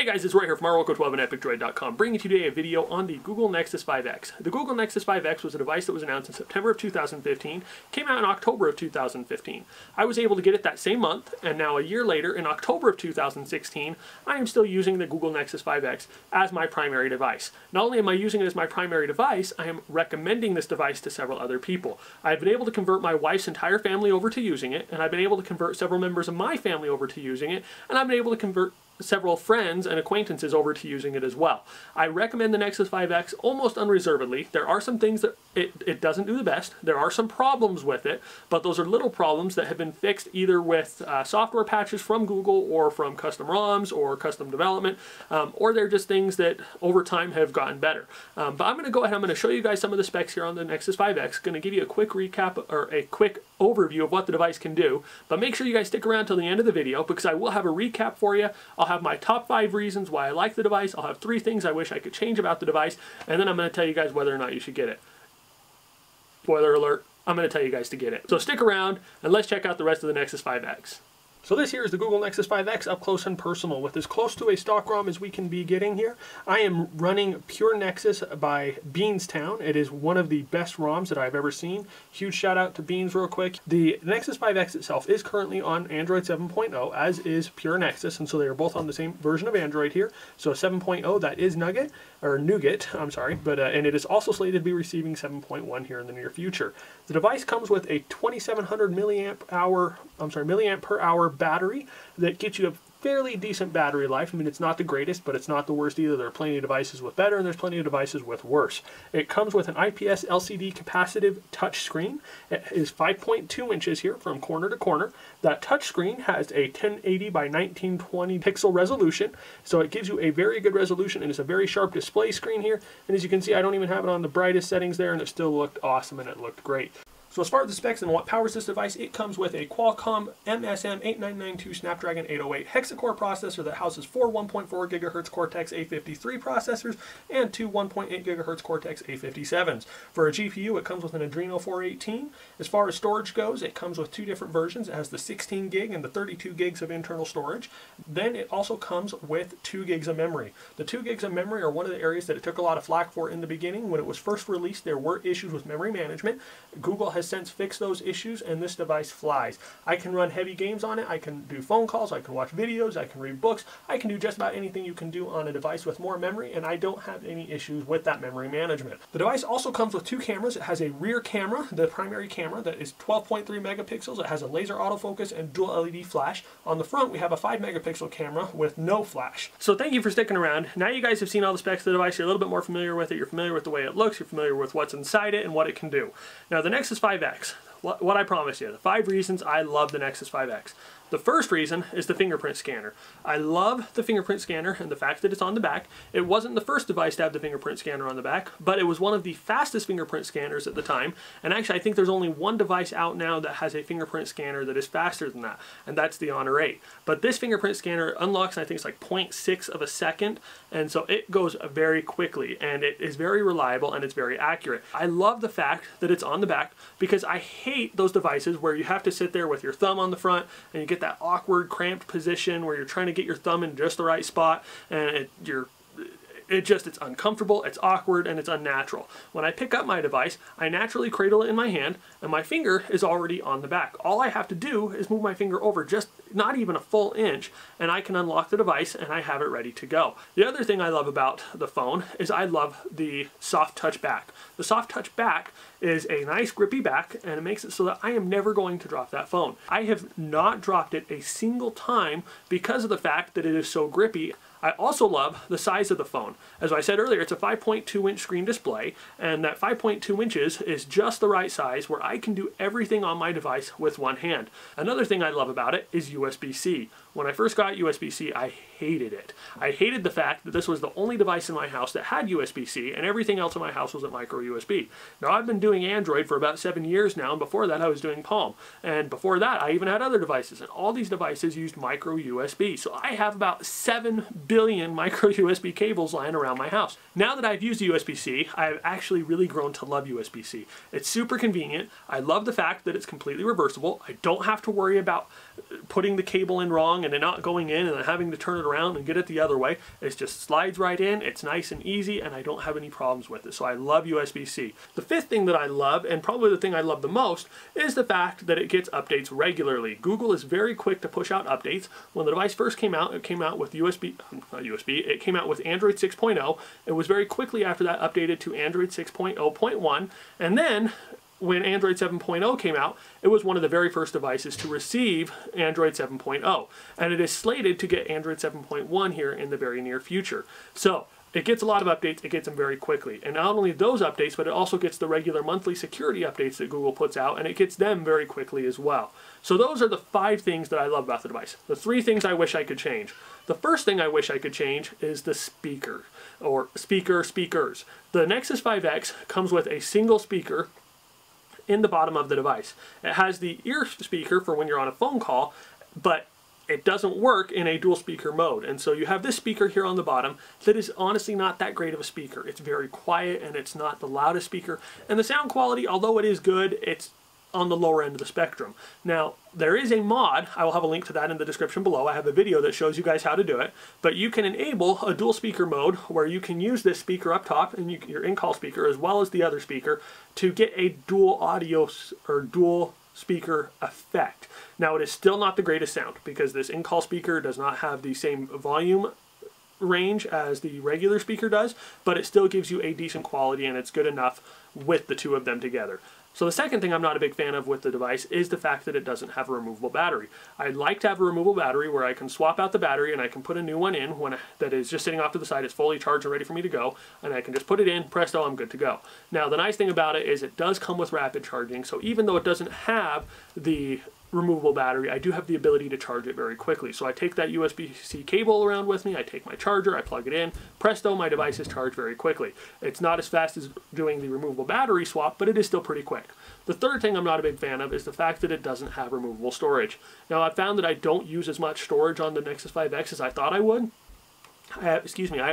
Hey guys, it's Roy here from rwilco12 and epicdroid.com, bringing you today a video on the Google Nexus 5X. The Google Nexus 5X was a device that was announced in September of 2015, came out in October of 2015. I was able to get it that same month, and now a year later, in October of 2016, I am still using the Google Nexus 5X as my primary device. Not only am I using it as my primary device, I am recommending this device to several other people. I've been able to convert my wife's entire family over to using it, and I've been able to convert several members of my family over to using it, and I've been able to convert several friends and acquaintances over to using it as well. I recommend the Nexus 5X almost unreservedly. There are some things that it doesn't do the best. There are some problems with it, but those are little problems that have been fixed either with software patches from Google or from custom ROMs or custom development, or they're just things that over time have gotten better. But I'm going to go ahead and I'm going to show you guys some of the specs here on the Nexus 5X. Going to give you a quick recap or a quick overview of what the device can do, but make sure you guys stick around till the end of the video because I will have a recap for you. I'll have my top 5 reasons why I like the device, I'll have 3 things I wish I could change about the device, and then I'm going to tell you guys whether or not you should get it. Spoiler alert, I'm going to tell you guys to get it. So stick around and let's check out the rest of the Nexus 5X. So this here is the Google Nexus 5X up close and personal with as close to a stock ROM as we can be getting here. I am running Pure Nexus by Beanstown. It is one of the best ROMs that I've ever seen. Huge shout out to Beans real quick. The Nexus 5X itself is currently on Android 7.0, as is Pure Nexus, and so they are both on the same version of Android here. So 7.0, that is Nougat, and it is also slated to be receiving 7.1 here in the near future. The device comes with a 2700 milliamp per hour battery that gets you a fairly decent battery life. I mean, it's not the greatest, but it's not the worst either. There are plenty of devices with better, and there's plenty of devices with worse. It comes with an IPS LCD capacitive touchscreen. It is 5.2 inches here from corner to corner. That touchscreen has a 1080 by 1920 pixel resolution, so it gives you a very good resolution, and it's a very sharp display screen here. And as you can see, I don't even have it on the brightest settings there, and it still looked awesome, and it looked great. So as far as the specs and what powers this device, it comes with a Qualcomm MSM8992 Snapdragon 808 hexa-core processor that houses 4 1.4 GHz Cortex-A53 processors and 2 1.8 GHz Cortex-A57s. For a GPU, it comes with an Adreno 418. As far as storage goes, it comes with 2 different versions. It has the 16 gig and the 32 gigs of internal storage. Then it also comes with 2 gigs of memory. The 2 gigs of memory are one of the areas that it took a lot of flack for in the beginning. When it was first released, there were issues with memory management. Google has since fixed those issues, and this device flies. I can run heavy games on it, I can do phone calls, I can watch videos, I can read books, I can do just about anything you can do on a device with more memory, and I don't have any issues with that memory management. The device also comes with 2 cameras. It has a rear camera, the primary camera, that is 12.3 megapixels. It has a laser autofocus and dual LED flash. On the front, we have a 5 megapixel camera with no flash. So thank you for sticking around. Now you guys have seen all the specs of the device, you're a little bit more familiar with it, you're familiar with the way it looks, you're familiar with what's inside it and what it can do. Now the Nexus 5X, what I promised you, the 5 reasons I love the Nexus 5X. The first reason is the fingerprint scanner. I love the fingerprint scanner and the fact that it's on the back. It wasn't the first device to have the fingerprint scanner on the back, but it was one of the fastest fingerprint scanners at the time. And actually, I think there's only one device out now that has a fingerprint scanner that is faster than that, and that's the Honor 8. But this fingerprint scanner unlocks, I think it's like 0.6 of a second, and so it goes very quickly, and it is very reliable, and it's very accurate. I love the fact that it's on the back because I hate those devices where you have to sit there with your thumb on the front and you get that awkward cramped position where you're trying to get your thumb in just the right spot and it's uncomfortable, it's awkward, and it's unnatural. When I pick up my device, I naturally cradle it in my hand, and my finger is already on the back. All I have to do is move my finger over just not even a full inch, and I can unlock the device, and I have it ready to go. The other thing I love about the phone is I love the soft touch back. The soft touch back is a nice grippy back, and it makes it so that I am never going to drop that phone. I have not dropped it a single time because of the fact that it is so grippy. I also love the size of the phone. As I said earlier, it's a 5.2 inch screen display, and that 5.2 inches is just the right size where I can do everything on my device with one hand. Another thing I love about it is USB-C. When I first got USB-C, I hated it. I hated the fact that this was the only device in my house that had USB-C, and everything else in my house was at micro USB. Now, I've been doing Android for about 7 years now, and before that I was doing Palm. And before that, I even had other devices, and all these devices used micro USB. So I have about 7 billion micro USB cables lying around my house. Now that I've used USB-C, I've actually really grown to love USB-C. It's super convenient. I love the fact that it's completely reversible. I don't have to worry about putting the cable in wrong and it not going in and then having to turn it around and get it the other way. It just slides right in, it's nice and easy, and I don't have any problems with it. So I love USB-C. The fifth thing that I love, and probably the thing I love the most, is the fact that it gets updates regularly. Google is very quick to push out updates. When the device first came out, it came out with it came out with Android 6.0. It was very quickly after that updated to Android 6.0.1, and then when Android 7.0 came out, it was one of the very first devices to receive Android 7.0, and it is slated to get Android 7.1 here in the very near future. So it gets a lot of updates, it gets them very quickly. And not only those updates, but it also gets the regular monthly security updates that Google puts out, and it gets them very quickly as well. So those are the five things that I love about the device. The three things I wish I could change. The first thing I wish I could change is the speaker, or speakers. The Nexus 5X comes with a single speaker in the bottom of the device. It has the ear speaker for when you're on a phone call, but it doesn't work in a dual speaker mode. And so you have this speaker here on the bottom that is honestly not that great of a speaker. It's very quiet and it's not the loudest speaker. And the sound quality, although it is good, it's on the lower end of the spectrum. Now, there is a mod, I will have a link to that in the description below. I have a video that shows you guys how to do it, but you can enable a dual speaker mode where you can use this speaker up top and your in-call speaker as well as the other speaker to get a dual audio or dual speaker effect. Now, it is still not the greatest sound because this in-call speaker does not have the same volume range as the regular speaker does, but it still gives you a decent quality and it's good enough with the two of them together. So the second thing I'm not a big fan of with the device is the fact that it doesn't have a removable battery. I'd like to have a removable battery where I can swap out the battery and I can put a new one in when that is just sitting off to the side. It's fully charged and ready for me to go, and I can just put it in, presto, I'm good to go. Now, the nice thing about it is it does come with rapid charging, so even though it doesn't have the removable battery, I do have the ability to charge it very quickly. So I take that USB-C cable around with me, I take my charger, I plug it in, presto, my device is charged very quickly. It's not as fast as doing the removable battery swap, but it is still pretty quick. The third thing I'm not a big fan of is the fact that it doesn't have removable storage. Now, I found that I don't use as much storage on the Nexus 5X as I thought I would. I have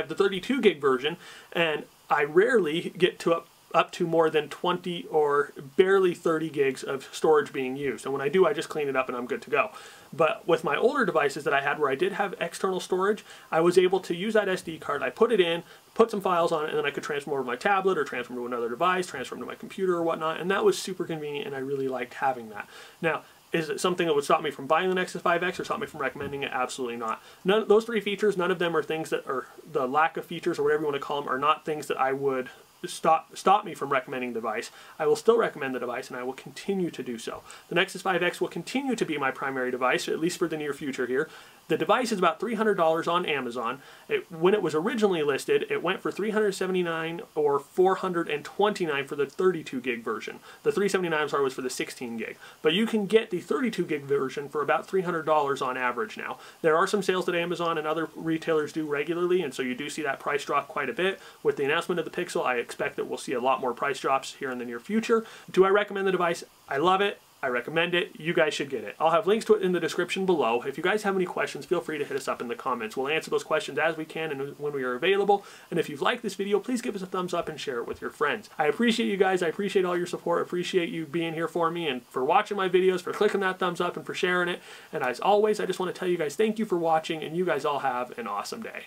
the 32 gig version, and I rarely get to up to more than 20 or barely 30 gigs of storage being used. And when I do, I just clean it up and I'm good to go. But with my older devices that I had where I did have external storage, I was able to use that SD card, I put it in, put some files on it, and then I could transfer over to my tablet or transfer to another device, transfer to my computer or whatnot, and that was super convenient and I really liked having that. Now, is it something that would stop me from buying the Nexus 5X or stop me from recommending it? Absolutely not. None of those three features, none of them are things that are, the lack of features or whatever you want to call them, are not things that I would stop me from recommending the device. I will still recommend the device and I will continue to do so. The Nexus 5X will continue to be my primary device, at least for the near future here. The device is about $300 on Amazon. When it was originally listed, it went for $379 or $429 for the 32 gig version. The $379 was for the 16 gig. But you can get the 32 gig version for about $300 on average now. There are some sales that Amazon and other retailers do regularly, and so you do see that price drop quite a bit. With the announcement of the Pixel, I expect that we'll see a lot more price drops here in the near future. Do I recommend the device? I love it. I recommend it. You guys should get it. I'll have links to it in the description below. If you guys have any questions, feel free to hit us up in the comments. We'll answer those questions as we can and when we are available. And if you've liked this video, please give us a thumbs up and share it with your friends. I appreciate you guys. I appreciate all your support. I appreciate you being here for me and for watching my videos, for clicking that thumbs up and for sharing it. And as always, I just want to tell you guys thank you for watching, and you guys all have an awesome day.